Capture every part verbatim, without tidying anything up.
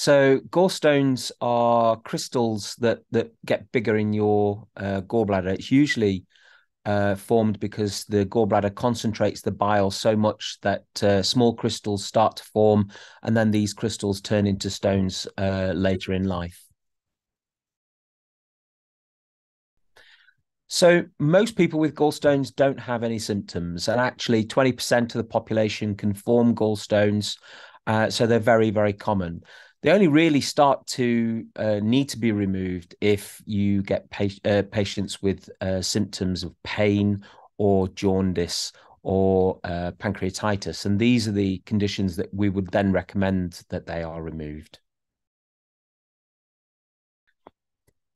So gallstones are crystals that that get bigger in your uh, gallbladder. It's usually uh, formed because the gallbladder concentrates the bile so much that uh, small crystals start to form, and then these crystals turn into stones uh, later in life. So most people with gallstones don't have any symptoms, and actually twenty percent of the population can form gallstones, uh, so they're very, very common. They only really start to uh, need to be removed if you get pa uh, patients with uh, symptoms of pain or jaundice or uh, pancreatitis, and these are the conditions that we would then recommend that they are removed.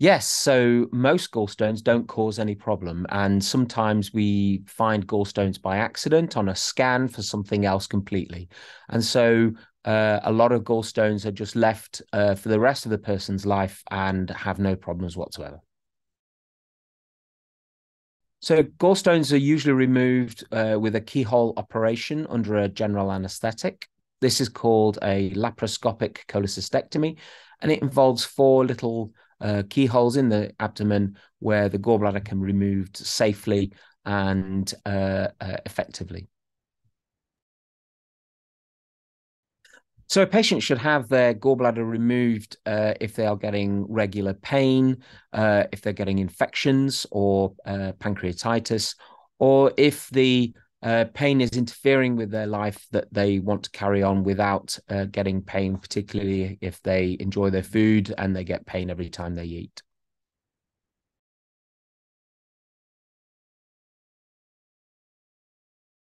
Yes, so most gallstones don't cause any problem, and sometimes we find gallstones by accident on a scan for something else completely. And so uh, a lot of gallstones are just left uh, for the rest of the person's life and have no problems whatsoever. So gallstones are usually removed uh, with a keyhole operation under a general anaesthetic. This is called a laparoscopic cholecystectomy, and it involves four little Uh, keyholes in the abdomen where the gallbladder can be removed safely and uh, uh, effectively. So a patient should have their gallbladder removed uh, if they are getting regular pain, uh, if they're getting infections or uh, pancreatitis, or if the uh, pain is interfering with their life that they want to carry on without uh, getting pain, particularly if they enjoy their food and they get pain every time they eat.